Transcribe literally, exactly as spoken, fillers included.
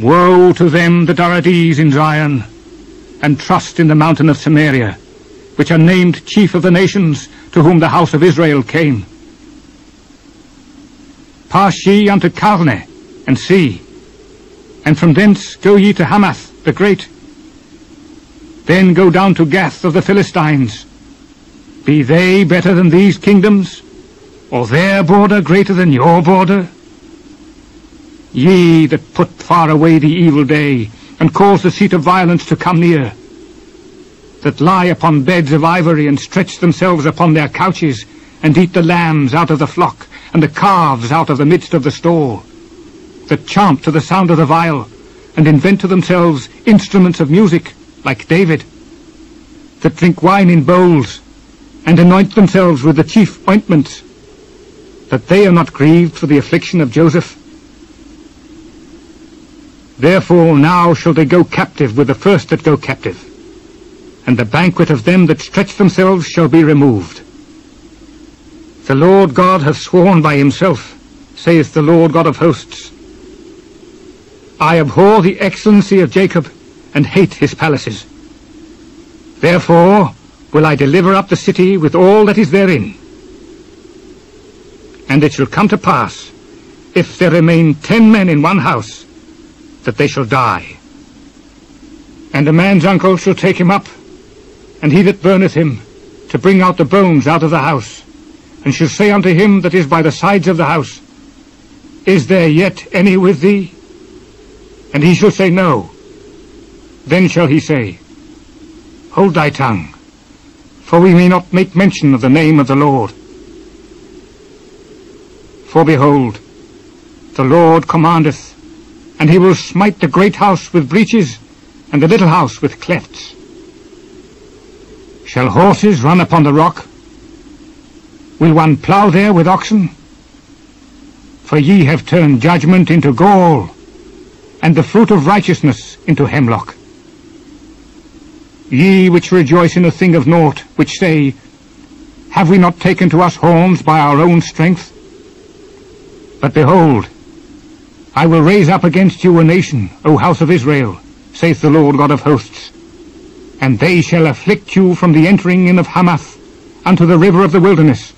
Woe to them that are at ease in Zion, and trust in the mountain of Samaria, which are named chief of the nations, to whom the house of Israel came. Pass ye unto Calneh, and see, and from thence go ye to Hamath the great. Then go down to Gath of the Philistines. Be they better than these kingdoms, or their border greater than your border? Ye that put far away the evil day, and cause the seat of violence to come near, that lie upon beds of ivory, and stretch themselves upon their couches, and eat the lambs out of the flock, and the calves out of the midst of the stall, that chant to the sound of the viol, and invent to themselves instruments of music, like David, that drink wine in bowls, and anoint themselves with the chief ointments, that they are not grieved for the affliction of Joseph. Therefore now shall they go captive with the first that go captive, and the banquet of them that stretch themselves shall be removed. The Lord God hath sworn by himself, saith the Lord God of hosts, I abhor the excellency of Jacob, and hate his palaces. Therefore will I deliver up the city with all that is therein. And it shall come to pass, if there remain ten men in one house, that they shall die. And a man's uncle shall take him up, and he that burneth him, to bring out the bones out of the house, and shall say unto him that is by the sides of the house, Is there yet any with thee? And he shall say, No. Then shall he say, Hold thy tongue, for we may not make mention of the name of the Lord. For behold, the Lord commandeth, and he will smite the great house with breaches, and the little house with clefts. Shall horses run upon the rock? Will one plough there with oxen? For ye have turned judgment into gall, and the fruit of righteousness into hemlock. Ye which rejoice in a thing of naught, which say, Have we not taken to us horns by our own strength? But behold, I will raise up against you a nation, O house of Israel, saith the Lord God of hosts, and they shall afflict you from the entering in of Hamath unto the river of the wilderness,